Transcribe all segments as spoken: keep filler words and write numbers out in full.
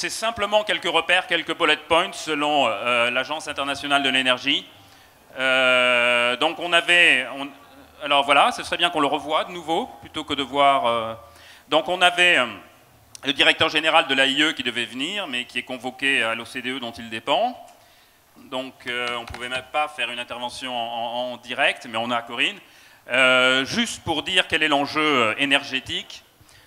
C'est simplement quelques repères, quelques bullet points selon euh, l'Agence Internationale de l'énergie. Euh, donc on avait... On, alors voilà, ce serait bien qu'on le revoie de nouveau, plutôt que de voir... Euh, donc on avait euh, le directeur général de l'A I E qui devait venir, mais qui est convoqué à l'O C D E dont il dépend. Donc euh, on ne pouvait même pas faire une intervention en, en, en direct, mais on a Corinne. Euh, juste pour dire quel est l'enjeu énergétique.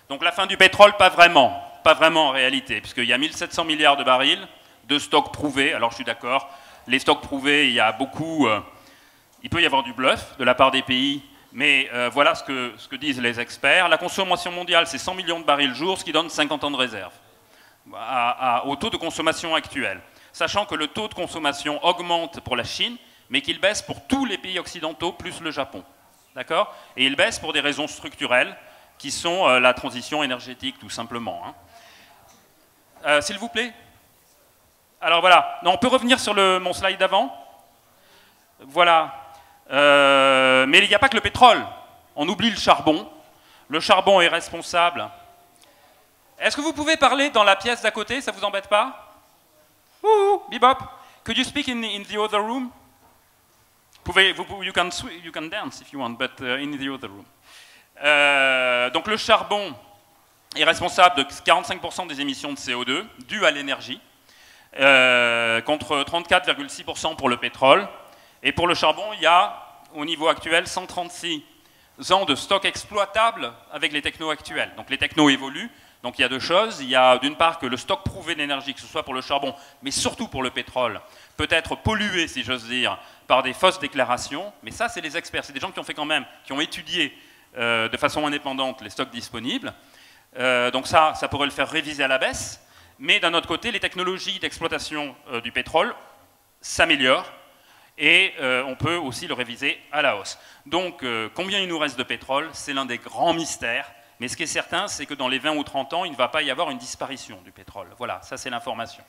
Donc la fin du pétrole, pas vraiment. Pas vraiment en réalité, puisqu'il y a mille sept cents milliards de barils de stocks prouvés. Alors je suis d'accord, les stocks prouvés, il y a beaucoup... Euh, il peut y avoir du bluff de la part des pays, mais euh, voilà ce que, ce que disent les experts. La consommation mondiale, c'est cent millions de barils jour, ce qui donne cinquante ans de réserve à, à, au taux de consommation actuel. Sachant que le taux de consommation augmente pour la Chine, mais qu'il baisse pour tous les pays occidentaux, plus le Japon. D'accord? Et il baisse pour des raisons structurelles, qui sont euh, la transition énergétique, tout simplement, hein. Euh, S'il vous plaît. Alors voilà. Non, on peut revenir sur le, mon slide d'avant. Voilà. Euh, mais il n'y a pas que le pétrole. On oublie le charbon. Le charbon est responsable. Est-ce que vous pouvez parler dans la pièce d'à côté? Ça vous embête pas? Ouh, bebop. Could you speak in, in the other room? Pouvez, vous, you, can, you can dance if you want, but uh, in the other room. Euh, donc le charbon est responsable de quarante-cinq pour cent des émissions de C O deux dues à l'énergie, euh, contre trente-quatre virgule six pour cent pour le pétrole. Et pour le charbon, il y a, au niveau actuel, cent trente-six ans de stock exploitable avec les technos actuels. Donc les technos évoluent, donc il y a deux choses. Il y a d'une part que le stock prouvé d'énergie, que ce soit pour le charbon, mais surtout pour le pétrole, peut être pollué, si j'ose dire, par des fausses déclarations. Mais ça, c'est les experts, c'est des gens qui ont fait quand même, qui ont étudié euh, de façon indépendante les stocks disponibles. Euh, donc ça, ça pourrait le faire réviser à la baisse. Mais d'un autre côté, les technologies d'exploitation euh, du pétrole s'améliorent et euh, on peut aussi le réviser à la hausse. Donc euh, combien il nous reste de pétrole, c'est l'un des grands mystères. Mais ce qui est certain, c'est que dans les vingt ou trente ans, il ne va pas y avoir une disparition du pétrole. Voilà, ça c'est l'information.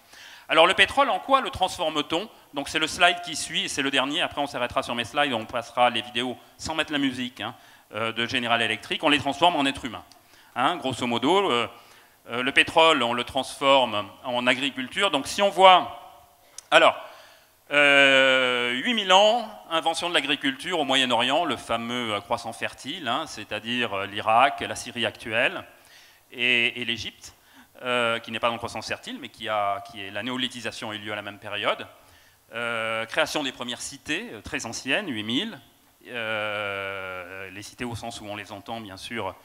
Alors le pétrole, en quoi le transforme-t-on? Donc c'est le slide qui suit et c'est le dernier. Après on s'arrêtera sur mes slides, on passera les vidéos sans mettre la musique hein, euh, de General Electric. On les transforme en êtres humains. Hein, grosso modo, euh, euh, le pétrole, on le transforme en agriculture. Donc si on voit... Alors, euh, huit mille ans, invention de l'agriculture au Moyen-Orient, le fameux croissant fertile, hein, c'est-à-dire l'Irak, la Syrie actuelle, et, et l'Égypte, euh, qui n'est pas dans le croissant fertile, mais qui, a, qui est... La néolithisation a eu lieu à la même période. Euh, création des premières cités, très anciennes, huit mille. Euh, les cités au sens où on les entend, bien sûr...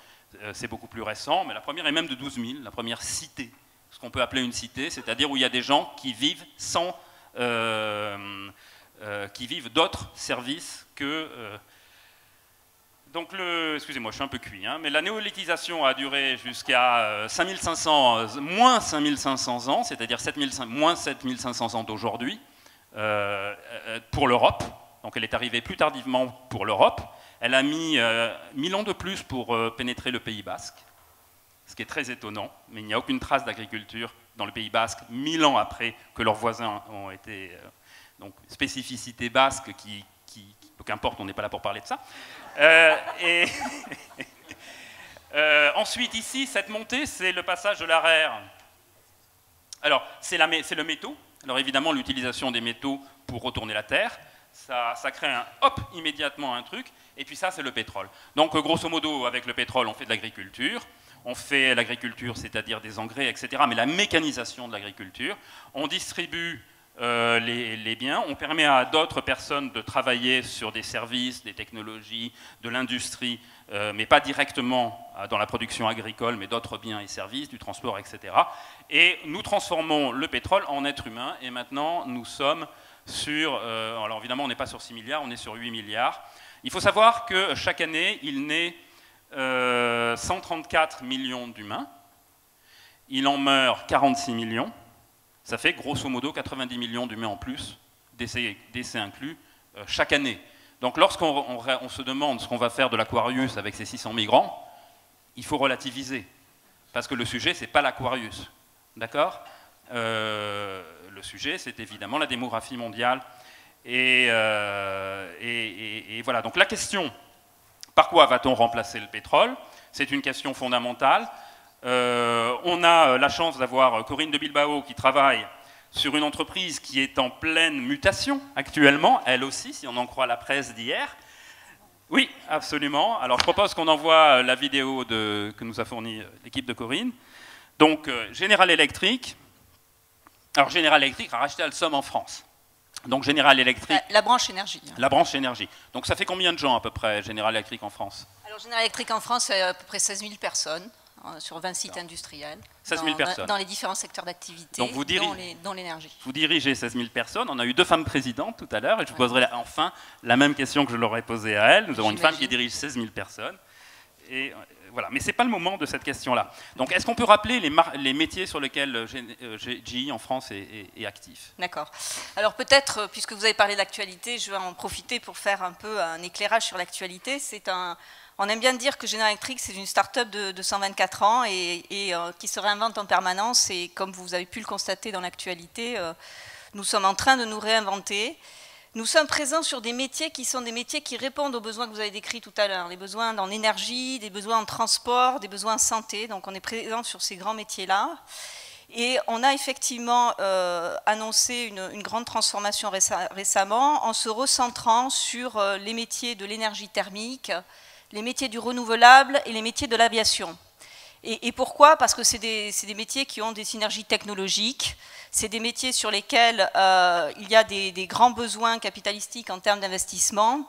C'est beaucoup plus récent, mais la première est même de douze mille, la première cité, ce qu'on peut appeler une cité, c'est-à-dire où il y a des gens qui vivent sans, euh, euh, qui vivent d'autres services que... Euh. Donc le... Excusez-moi, je suis un peu cuit, hein, mais la néolithisation a duré jusqu'à moins cinq mille cinq cents ans, c'est-à-dire moins sept mille cinq cents ans d'aujourd'hui, euh, pour l'Europe. Donc elle est arrivée plus tardivement pour l'Europe. Elle a mis euh, mille ans de plus pour euh, pénétrer le Pays Basque, ce qui est très étonnant, mais il n'y a aucune trace d'agriculture dans le Pays Basque, mille ans après que leurs voisins ont été... Euh, donc, spécificité basque, qui, qui, qui, qu'importe, on n'est pas là pour parler de ça. Euh, et euh, ensuite, ici, cette montée, c'est le passage de l'araire. Alors, c'est le métaux. Alors, évidemment, l'utilisation des métaux pour retourner la terre, ça, ça crée un hop immédiatement un truc. Et puis ça, c'est le pétrole. Donc, grosso modo, avec le pétrole, on fait de l'agriculture. On fait l'agriculture, c'est-à-dire des engrais, et cetera. Mais la mécanisation de l'agriculture. On distribue euh, les, les biens. On permet à d'autres personnes de travailler sur des services, des technologies, de l'industrie, euh, mais pas directement dans la production agricole, mais d'autres biens et services, du transport, et cetera. Et nous transformons le pétrole en être humain. Et maintenant, nous sommes sur... Euh, alors, évidemment, on n'est pas sur six milliards, on est sur huit milliards. Il faut savoir que chaque année, il naît euh, cent trente-quatre millions d'humains. Il en meurt quarante-six millions. Ça fait grosso modo quatre-vingt-dix millions d'humains en plus, décès, décès inclus, euh, chaque année. Donc lorsqu'on on, on se demande ce qu'on va faire de l'Aquarius avec ces six cents migrants, il faut relativiser. Parce que le sujet, c'est pas l'Aquarius. D'accord ? Euh, le sujet, c'est évidemment la démographie mondiale. Et, euh, et, et, et voilà, donc la question, par quoi va-t-on remplacer le pétrole? C'est une question fondamentale. Euh, on a la chance d'avoir Corinne de Bilbao qui travaille sur une entreprise qui est en pleine mutation actuellement, elle aussi, si on en croit la presse d'hier. Oui, absolument. Alors je propose qu'on envoie la vidéo de, que nous a fournie l'équipe de Corinne. Donc euh, General Electric. Alors General Electric a racheté Alstom en France. Donc General Electric... La, la branche énergie. La branche énergie. Donc ça fait combien de gens à peu près General Electric en France? Alors General Electric en France, c'est à peu près seize mille personnes sur vingt sites industriels, seize mille dans, personnes. dans les différents secteurs d'activité, dont l'énergie. Vous dirigez seize mille personnes, on a eu deux femmes présidentes tout à l'heure, et je vous ouais. poserai la, enfin la même question que je leur ai posée à elles. Nous avons une femme qui dirige seize mille personnes, et, euh, voilà. mais ce n'est pas le moment de cette question-là. Donc est-ce qu'on peut rappeler les, les métiers sur lesquels G I en France est, est, est actif? D'accord. Alors peut-être, puisque vous avez parlé d'actualité, je vais en profiter pour faire un peu un éclairage sur l'actualité. C'est un... On aime bien dire que General Electric, c'est une start-up de, de cent vingt-quatre ans et, et euh, qui se réinvente en permanence. Et comme vous avez pu le constater dans l'actualité, euh, nous sommes en train de nous réinventer. Nous sommes présents sur des métiers qui sont des métiers qui répondent aux besoins que vous avez décrits tout à l'heure. Les besoins en énergie, des besoins en transport, des besoins en santé. Donc on est présent sur ces grands métiers-là. Et on a effectivement euh, annoncé une, une grande transformation récem- récemment en se recentrant sur euh, les métiers de l'énergie thermique, les métiers du renouvelable et les métiers de l'aviation. Et, et pourquoi? Parce que c'est des, des métiers qui ont des synergies technologiques, c'est des métiers sur lesquels euh, il y a des, des grands besoins capitalistiques en termes d'investissement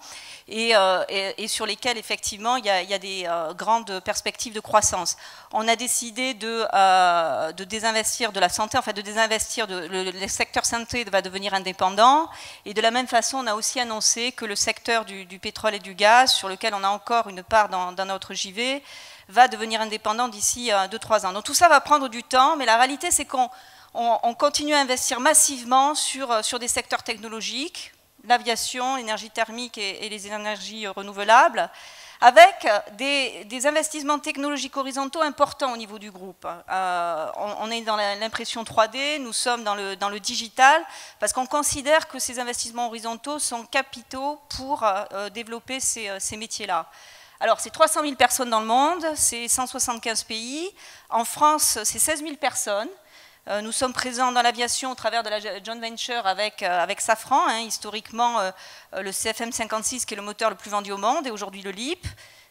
et, euh, et, et sur lesquels, effectivement, il y a, il y a des euh, grandes perspectives de croissance. On a décidé de, euh, de désinvestir de la santé, enfin de désinvestir, de, le, le secteur santé va devenir indépendant et de la même façon, on a aussi annoncé que le secteur du, du pétrole et du gaz, sur lequel on a encore une part dans, dans notre J V, va devenir indépendant d'ici deux trois ans. Donc tout ça va prendre du temps, mais la réalité, c'est qu'on on, on continue à investir massivement sur, sur des secteurs technologiques, l'aviation, l'énergie thermique et, et les énergies renouvelables, avec des, des investissements technologiques horizontaux importants au niveau du groupe. Euh, on, on est dans l'impression trois D, nous sommes dans le, dans le digital, parce qu'on considère que ces investissements horizontaux sont capitaux pour euh, développer ces, ces métiers-là. Alors, c'est trois cent mille personnes dans le monde, c'est cent soixante-quinze pays. En France, c'est seize mille personnes. Euh, nous sommes présents dans l'aviation au travers de la joint venture avec, euh, avec Safran, hein, historiquement euh, le C F M cinquante-six qui est le moteur le plus vendu au monde et aujourd'hui le Leap.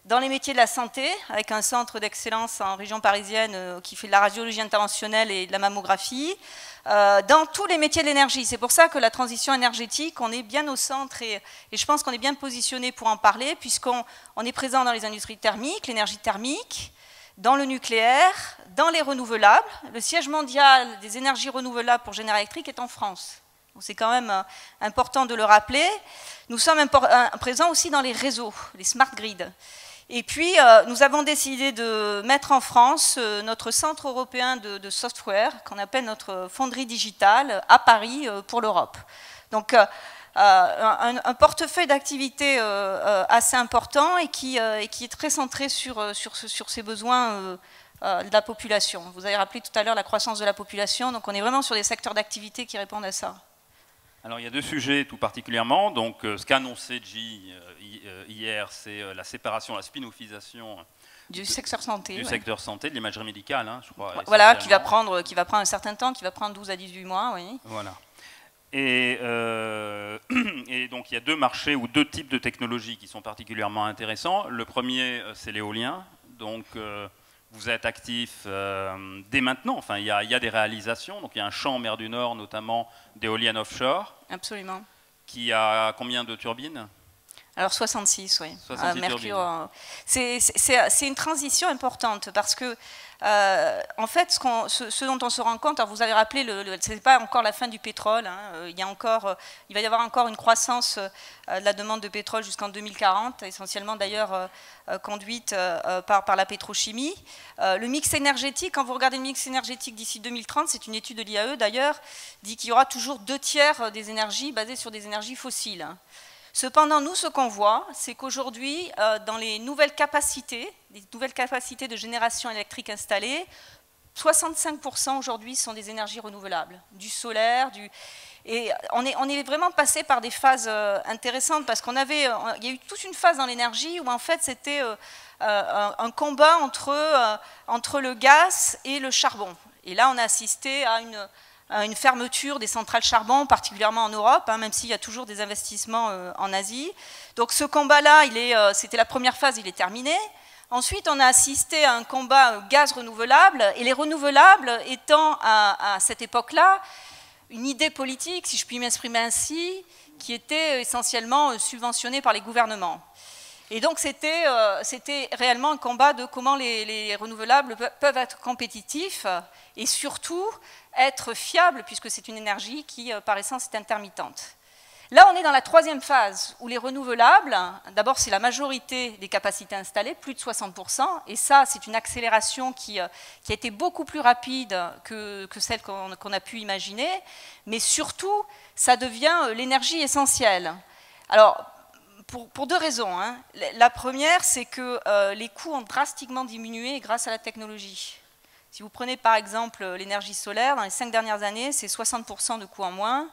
Dans les métiers de la santé, avec un centre d'excellence en région parisienne euh, qui fait de la radiologie interventionnelle et de la mammographie. Euh, dans tous les métiers de l'énergie. C'est pour ça que la transition énergétique, on est bien au centre et, et je pense qu'on est bien positionné pour en parler puisqu'on on est présent dans les industries thermiques, l'énergie thermique, dans le nucléaire, dans les renouvelables. Le siège mondial des énergies renouvelables pour General Electric est en France. C'est quand même important de le rappeler. Nous sommes présents aussi dans les réseaux, les smart grids. Et puis, euh, nous avons décidé de mettre en France euh, notre centre européen de, de software, qu'on appelle notre fonderie digitale, à Paris euh, pour l'Europe. Donc, euh, un, un portefeuille d'activités euh, euh, assez important et qui, euh, et qui est très centré sur, sur, sur ces besoins euh, euh, de la population. Vous avez rappelé tout à l'heure la croissance de la population, donc on est vraiment sur des secteurs d'activité qui répondent à ça. Alors il y a deux sujets tout particulièrement, donc euh, ce qu'a annoncé G I euh, hier, c'est euh, la séparation, la spin-offisation du, de, secteur, santé, du ouais. secteur santé, de l'imagerie médicale, hein, je crois. Voilà, qui va, prendre, qui va prendre un certain temps, qui va prendre douze à dix-huit mois, oui. Voilà. Et, euh, et donc il y a deux marchés ou deux types de technologies qui sont particulièrement intéressants. Le premier, c'est l'éolien, donc... Euh, vous êtes actif euh, dès maintenant, enfin il y, y a des réalisations, donc il y a un champ en mer du Nord notamment d'éoliennes offshore. Absolument. Qui a combien de turbines? Alors soixante-six, oui. soixante-six euh, Mercure. C'est une transition importante parce que Euh, en fait, ce, ce, ce dont on se rend compte, alors vous avez rappelé, ce n'est pas encore la fin du pétrole, hein, il, y a encore, il va y avoir encore une croissance euh, de la demande de pétrole jusqu'en deux mille quarante, essentiellement d'ailleurs euh, conduite euh, par, par la pétrochimie. Euh, le mix énergétique, quand vous regardez le mix énergétique d'ici deux mille trente, c'est une étude de l'I A E d'ailleurs, dit qu'il y aura toujours deux tiers des énergies basées sur des énergies fossiles. Cependant, nous, ce qu'on voit, c'est qu'aujourd'hui, euh, dans les nouvelles capacités, les nouvelles capacités de génération électrique installées, soixante-cinq pour cent aujourd'hui sont des énergies renouvelables, du solaire, du... Et on est, on est vraiment passé par des phases euh, intéressantes, parce qu'on avait, euh, il y a eu toute une phase dans l'énergie où en fait c'était euh, euh, un combat entre, euh, entre le gaz et le charbon. Et là on a assisté à une, à une fermeture des centrales charbon, particulièrement en Europe, hein, même s'il y a toujours des investissements euh, en Asie. Donc ce combat-là, euh, c'était la première phase, il est terminé. Ensuite, on a assisté à un combat gaz renouvelable, et les renouvelables étant à, à cette époque-là une idée politique, si je puis m'exprimer ainsi, qui était essentiellement subventionnée par les gouvernements. Et donc c'était euh, c'était réellement un combat de comment les, les renouvelables peuvent être compétitifs et surtout être fiables, puisque c'est une énergie qui, par essence, est intermittente. Là, on est dans la troisième phase, où les renouvelables, d'abord c'est la majorité des capacités installées, plus de soixante pour cent, et ça c'est une accélération qui, qui a été beaucoup plus rapide que, que celle qu'on qu'on a pu imaginer, mais surtout ça devient l'énergie essentielle. Alors, pour, pour deux raisons, hein. La première, c'est que euh, les coûts ont drastiquement diminué grâce à la technologie. Si vous prenez par exemple l'énergie solaire, dans les cinq dernières années, c'est soixante pour cent de coûts en moins.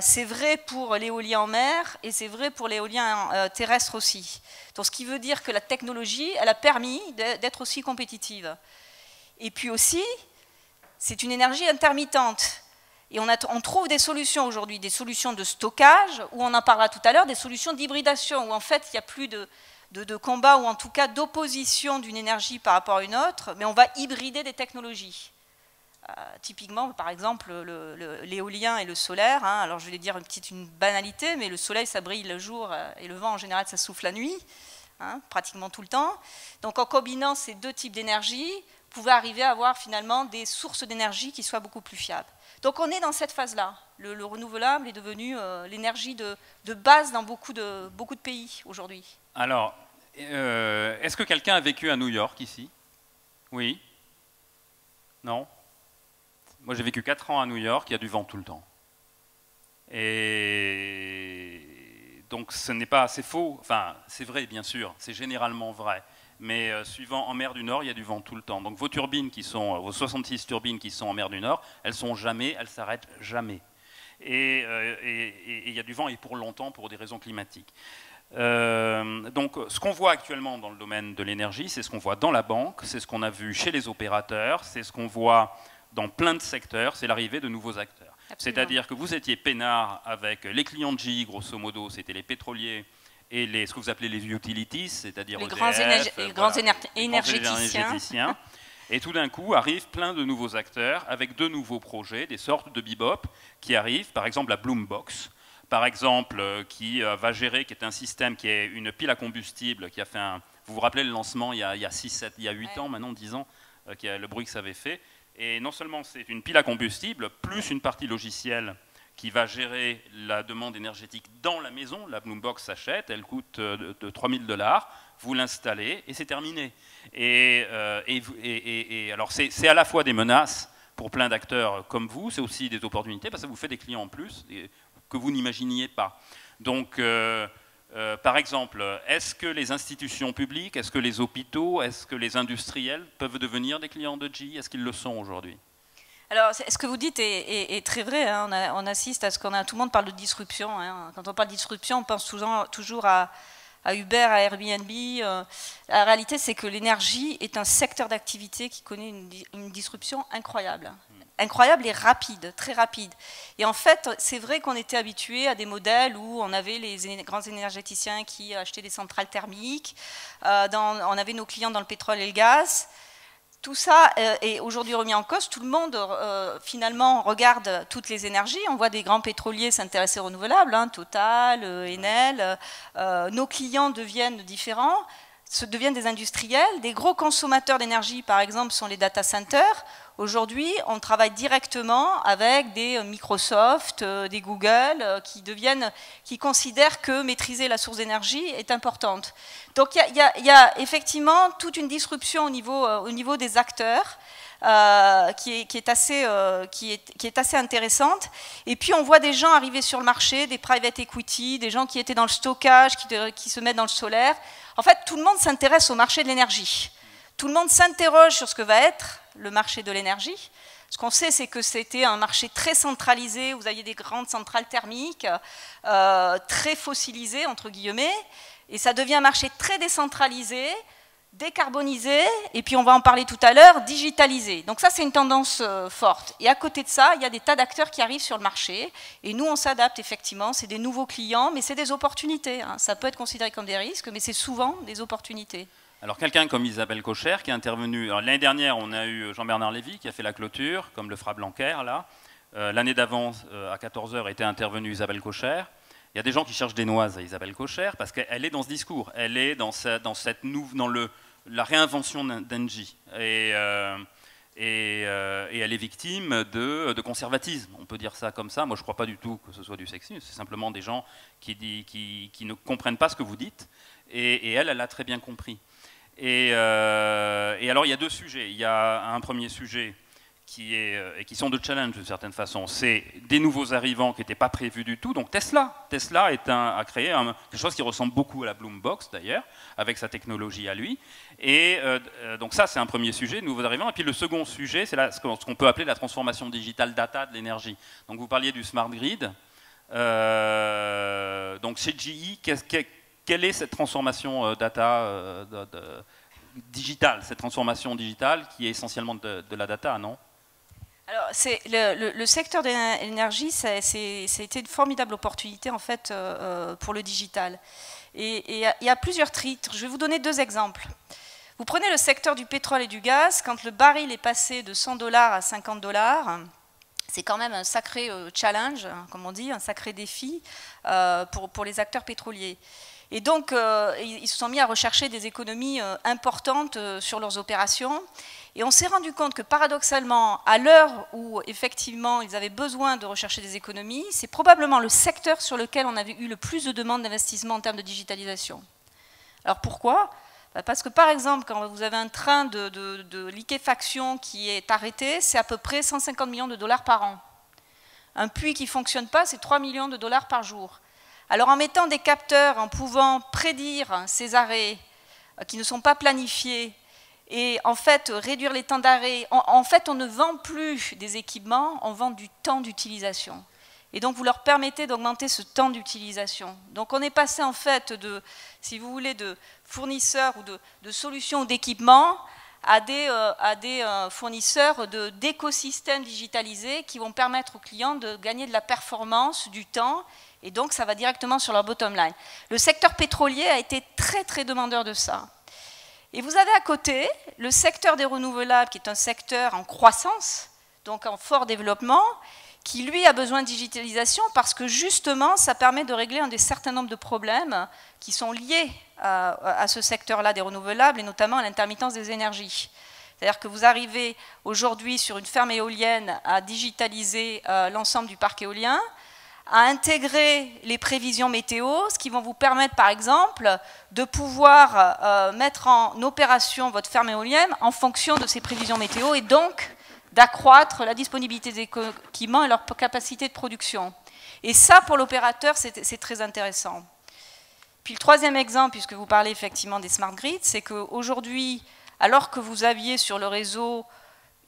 C'est vrai pour l'éolien en mer et c'est vrai pour l'éolien terrestre aussi. Donc, ce qui veut dire que la technologie, elle a permis d'être aussi compétitive. Et puis aussi, c'est une énergie intermittente. Et on, a, on trouve des solutions aujourd'hui, des solutions de stockage, où on en parlera tout à l'heure, des solutions d'hybridation, où en fait, il n'y a plus de, de, de combat, ou en tout cas d'opposition d'une énergie par rapport à une autre, mais on va hybrider des technologies. Euh, typiquement, par exemple, l'éolien et le solaire, hein, alors je vais dire une petite une banalité, mais le soleil, ça brille le jour euh, et le vent, en général, ça souffle la nuit, hein, pratiquement tout le temps. Donc, en combinant ces deux types d'énergie, vous pouvez arriver à avoir finalement des sources d'énergie qui soient beaucoup plus fiables. Donc, on est dans cette phase-là. Le, le renouvelable est devenu euh, l'énergie de, de base dans beaucoup de, beaucoup de pays aujourd'hui. Alors, euh, est-ce que quelqu'un a vécu à New York, ici? Oui? Non? Moi, j'ai vécu quatre ans à New York, il y a du vent tout le temps. Et donc, ce n'est pas assez faux. Enfin, c'est vrai, bien sûr, c'est généralement vrai. Mais euh, suivant, en mer du Nord, il y a du vent tout le temps. Donc, vos turbines qui sont, vos soixante-six turbines qui sont en mer du Nord, elles sont jamais, elles s'arrêtent jamais. Et il euh, et, et, et y a du vent et pour longtemps, pour des raisons climatiques. Euh, donc, ce qu'on voit actuellement dans le domaine de l'énergie, c'est ce qu'on voit dans la banque, c'est ce qu'on a vu chez les opérateurs, c'est ce qu'on voit dans plein de secteurs, c'est l'arrivée de nouveaux acteurs. C'est-à-dire que vous étiez peinards avec les clients de J I, grosso modo, c'était les pétroliers et les, ce que vous appelez les utilities, c'est-à-dire les, énerg voilà, les grands énergéticiens. Et tout d'un coup, arrivent plein de nouveaux acteurs avec de nouveaux projets, des sortes de bebop qui arrivent, par exemple la Bloom Box, par exemple, qui va gérer, qui est un système qui est une pile à combustible, qui a fait un... Vous vous rappelez le lancement il y a, il y a six, sept, il y a huit ouais. ans, maintenant dix ans, le bruit que ça avait fait. Et non seulement c'est une pile à combustible, plus une partie logicielle qui va gérer la demande énergétique dans la maison. La Bloom Box s'achète, elle coûte de trois mille dollars, vous l'installez et c'est terminé. Et, euh, et, et, et alors c'est à la fois des menaces pour plein d'acteurs comme vous, c'est aussi des opportunités parce que ça vous fait des clients en plus que vous n'imaginiez pas. Donc, euh, euh, par exemple, est-ce que les institutions publiques, est-ce que les hôpitaux, est-ce que les industriels peuvent devenir des clients de J I? Est-ce qu'ils le sont aujourd'hui? Alors, ce que vous dites est, est, est très vrai. Hein. On, a, on assiste à ce qu'on a... Tout le monde parle de disruption. Hein. Quand on parle de disruption, on pense toujours, toujours à, à Uber, à Airbnb. Euh, la réalité, c'est que l'énergie est un secteur d'activité qui connaît une, une disruption incroyable. Mmh. Incroyable et rapide, très rapide. Et en fait, c'est vrai qu'on était habitué à des modèles où on avait les grands énergéticiens qui achetaient des centrales thermiques, euh, dans, on avait nos clients dans le pétrole et le gaz. Tout ça euh, est aujourd'hui remis en cause. Tout le monde, euh, finalement, regarde toutes les énergies. On voit des grands pétroliers s'intéresser aux renouvelables, hein, Total, euh, Enel. Euh, nos clients deviennent différents, se deviennent des industriels. Des gros consommateurs d'énergie, par exemple, sont les data centers. Aujourd'hui, on travaille directement avec des Microsoft, des Google, qui deviennent, qui considèrent que maîtriser la source d'énergie est importante. Donc, il y, y, y a effectivement toute une disruption au niveau, euh, au niveau des acteurs euh, qui, est, qui, est assez, euh, qui, est, qui est assez intéressante. Et puis, on voit des gens arriver sur le marché, des private equity, des gens qui étaient dans le stockage, qui, de, qui se mettent dans le solaire. En fait, tout le monde s'intéresse au marché de l'énergie. Tout le monde s'interroge sur ce que va être le marché de l'énergie. Ce qu'on sait, c'est que c'était un marché très centralisé, où vous aviez des grandes centrales thermiques, euh, très fossilisées, entre guillemets, et ça devient un marché très décentralisé, décarbonisé, et puis on va en parler tout à l'heure, digitalisé. Donc ça, c'est une tendance euh, forte. Et à côté de ça, il y a des tas d'acteurs qui arrivent sur le marché, et nous, on s'adapte effectivement, c'est des nouveaux clients, mais c'est des opportunités, hein. Ça peut être considéré comme des risques, mais c'est souvent des opportunités. Alors quelqu'un comme Isabelle Kocher qui est intervenue, l'année dernière on a eu Jean-Bernard Lévy qui a fait la clôture, comme le fera Blanquer là, euh, l'année d'avant euh, à quatorze heures était intervenue Isabelle Kocher, il y a des gens qui cherchent des noises à Isabelle Kocher parce qu'elle est dans ce discours, elle est dans, sa, dans, cette nouve, dans le, la réinvention d'Engie et, euh, et, euh, et elle est victime de, de conservatisme, on peut dire ça comme ça, moi je ne crois pas du tout que ce soit du sexisme, c'est simplement des gens qui, dit, qui, qui ne comprennent pas ce que vous dites et, et elle, elle a très bien compris. Et, euh, et alors il y a deux sujets, il y a un premier sujet qui, est, et qui sont de challenge d'une certaine façon, c'est des nouveaux arrivants qui n'étaient pas prévus du tout, donc Tesla, Tesla est un, a créé un, quelque chose qui ressemble beaucoup à la Bloom Box d'ailleurs, avec sa technologie à lui, et euh, donc ça c'est un premier sujet, de nouveaux arrivants, et puis le second sujet c'est ce qu'on peut appeler la transformation digitale data de l'énergie, donc vous parliez du smart grid, euh, donc chez G E, qu'est-ce qu'est Quelle est cette transformation euh, data, euh, de, de, digitale, cette transformation digitale qui est essentiellement de, de la data, non? Alors, c'est le, le, le secteur de l'énergie, ça a été une formidable opportunité en fait euh, pour le digital. Et il y a plusieurs titres. Je vais vous donner deux exemples. Vous prenez le secteur du pétrole et du gaz. Quand le baril est passé de cent dollars à cinquante dollars. C'est quand même un sacré euh, challenge, hein, comme on dit, un sacré défi euh, pour, pour les acteurs pétroliers. Et donc, euh, ils se sont mis à rechercher des économies euh, importantes euh, sur leurs opérations. Et on s'est rendu compte que, paradoxalement, à l'heure où, effectivement, ils avaient besoin de rechercher des économies, c'est probablement le secteur sur lequel on avait eu le plus de demandes d'investissement en termes de digitalisation. Alors, pourquoi ? Parce que, par exemple, quand vous avez un train de, de, de liquéfaction qui est arrêté, c'est à peu près cent cinquante millions de dollars par an. Un puits qui ne fonctionne pas, c'est trois millions de dollars par jour. Alors, en mettant des capteurs, en pouvant prédire ces arrêts qui ne sont pas planifiés, et en fait, réduire les temps d'arrêt, en, en fait, on ne vend plus des équipements, on vend du temps d'utilisation. Et donc, vous leur permettez d'augmenter ce temps d'utilisation. Donc, on est passé, en fait, de, si vous voulez, de fournisseurs ou de, de solutions ou d'équipements à des, euh, à des euh, fournisseurs d'écosystèmes digitalisés qui vont permettre aux clients de gagner de la performance, du temps, et donc, ça va directement sur leur bottom line. Le secteur pétrolier a été très, très demandeur de ça. Et vous avez à côté le secteur des renouvelables, qui est un secteur en croissance, donc en fort développement, qui lui a besoin de digitalisation parce que justement ça permet de régler un des certain nombre de problèmes qui sont liés à, à ce secteur-là des renouvelables et notamment à l'intermittence des énergies. C'est-à-dire que vous arrivez aujourd'hui sur une ferme éolienne à digitaliser euh, l'ensemble du parc éolien, à intégrer les prévisions météo, ce qui vont vous permettre par exemple de pouvoir euh, mettre en opération votre ferme éolienne en fonction de ces prévisions météo et donc d'accroître la disponibilité des équipements et leur capacité de production. Et ça, pour l'opérateur, c'est très intéressant. Puis le troisième exemple, puisque vous parlez effectivement des smart grids, c'est qu'aujourd'hui, alors que vous aviez sur le réseau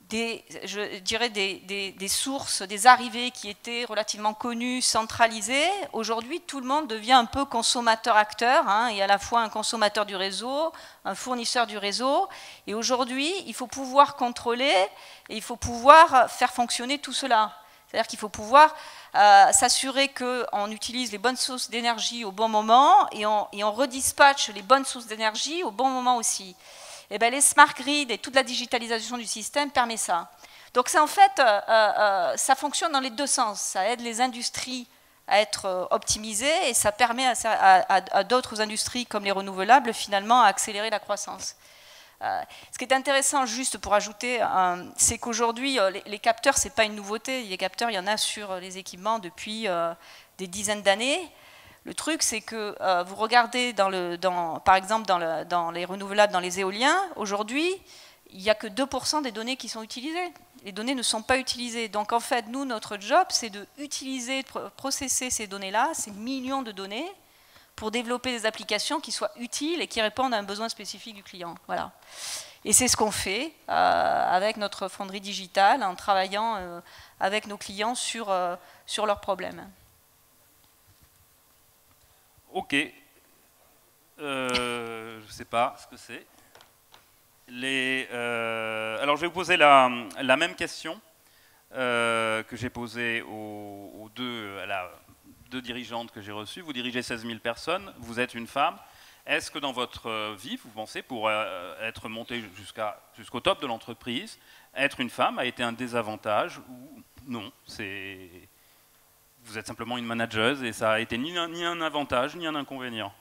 des, je dirais des, des, des sources, des arrivées qui étaient relativement connues, centralisées, aujourd'hui, tout le monde devient un peu consommateur-acteur, hein, et à la fois un consommateur du réseau, un fournisseur du réseau. Et aujourd'hui, il faut pouvoir contrôler et il faut pouvoir faire fonctionner tout cela. C'est-à-dire qu'il faut pouvoir euh, s'assurer qu'on utilise les bonnes sources d'énergie au bon moment et on, et on redispatche les bonnes sources d'énergie au bon moment aussi. Eh bien, les smart grids et toute la digitalisation du système permet ça. Donc ça, en fait, euh, euh, ça fonctionne dans les deux sens. Ça aide les industries à être optimisées et ça permet à, à, à d'autres industries comme les renouvelables, finalement, à accélérer la croissance. Euh, ce qui est intéressant, juste pour ajouter, euh, c'est qu'aujourd'hui, euh, les, les capteurs, ce n'est pas une nouveauté. Les capteurs, il y en a sur les équipements depuis euh, des dizaines d'années. Le truc, c'est que euh, vous regardez, dans le, dans, par exemple, dans, le, dans les renouvelables, dans les éoliens, aujourd'hui, il n'y a que deux pour cent des données qui sont utilisées. Les données ne sont pas utilisées. Donc, en fait, nous, notre job, c'est d'utiliser, de processer ces données-là, ces millions de données, pour développer des applications qui soient utiles et qui répondent à un besoin spécifique du client. Voilà. Et c'est ce qu'on fait euh, avec notre fonderie digitale, en travaillant euh, avec nos clients sur, euh, sur leurs problèmes. Ok. Euh, je ne sais pas ce que c'est. Les, euh, alors, je vais vous poser la, la même question euh, que j'ai posée aux, aux deux, à la, deux dirigeantes que j'ai reçues. Vous dirigez seize mille personnes, vous êtes une femme. Est-ce que dans votre vie, vous pensez, pour euh, être montée jusqu'à, jusqu'au top de l'entreprise, être une femme a été un désavantage ou non? C'est, vous êtes simplement une manageuse et ça a été ni un, ni un avantage ni un inconvénient.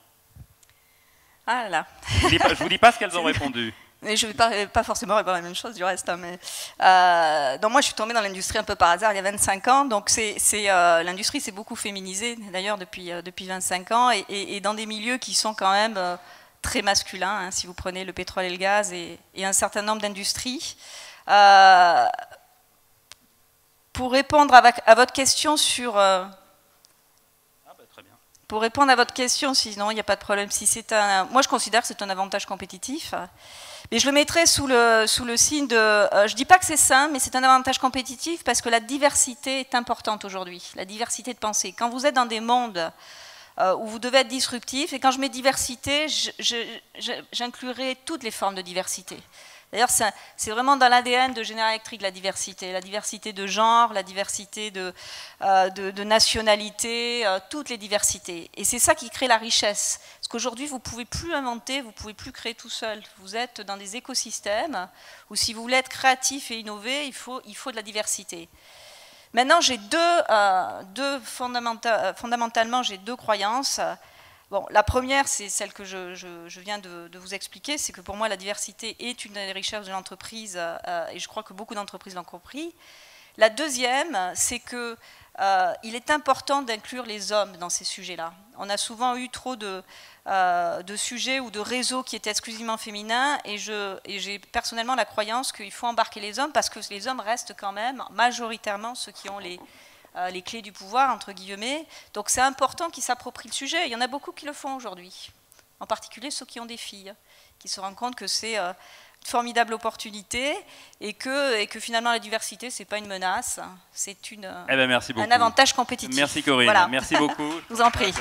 Ah là. Je ne vous, vous dis pas ce qu'elles ont répondu. Mais je ne vais pas, pas forcément répondre à la même chose du reste. Hein, mais, euh, donc moi, je suis tombée dans l'industrie un peu par hasard il y a vingt-cinq ans. Donc euh, l'industrie s'est beaucoup féminisée, d'ailleurs, depuis, euh, depuis vingt-cinq ans, et, et, et dans des milieux qui sont quand même euh, très masculins, hein, si vous prenez le pétrole et le gaz et, et un certain nombre d'industries. Euh, pour répondre à, à votre question sur... Euh, Pour répondre à votre question, sinon il n'y a pas de problème. Si c'est un, moi, je considère que c'est un avantage compétitif. Mais je le mettrais sous le, sous le signe de... Euh, je ne dis pas que c'est sain, mais c'est un avantage compétitif parce que la diversité est importante aujourd'hui. La diversité de pensée. Quand vous êtes dans des mondes euh, où vous devez être disruptif, et quand je mets diversité, j'inclurai toutes les formes de diversité. D'ailleurs, c'est vraiment dans l'A D N de General Electric la diversité. La diversité de genre, la diversité de, euh, de, de nationalité, euh, toutes les diversités. Et c'est ça qui crée la richesse. Parce qu'aujourd'hui, vous ne pouvez plus inventer, vous ne pouvez plus créer tout seul. Vous êtes dans des écosystèmes où si vous voulez être créatif et innover, il faut, il faut de la diversité. Maintenant, j'ai deux, euh, deux fondamenta- fondamentalement, j'ai deux croyances. Bon, la première, c'est celle que je, je, je viens de, de vous expliquer, c'est que pour moi, la diversité est une des richesses de l'entreprise, euh, et je crois que beaucoup d'entreprises l'ont compris. La deuxième, c'est que euh, il est important d'inclure les hommes dans ces sujets-là. On a souvent eu trop de, euh, de sujets ou de réseaux qui étaient exclusivement féminins, et j'ai personnellement la croyance qu'il faut embarquer les hommes, parce que les hommes restent quand même majoritairement ceux qui ont les... les clés du pouvoir, entre guillemets. Donc c'est important qu'ils s'approprient le sujet. Il y en a beaucoup qui le font aujourd'hui, en particulier ceux qui ont des filles, qui se rendent compte que c'est une formidable opportunité et que, et que finalement la diversité, ce n'est pas une menace, c'est une, eh ben, un avantage compétitif. Merci Corinne, voilà. Merci beaucoup. Je vous en prie.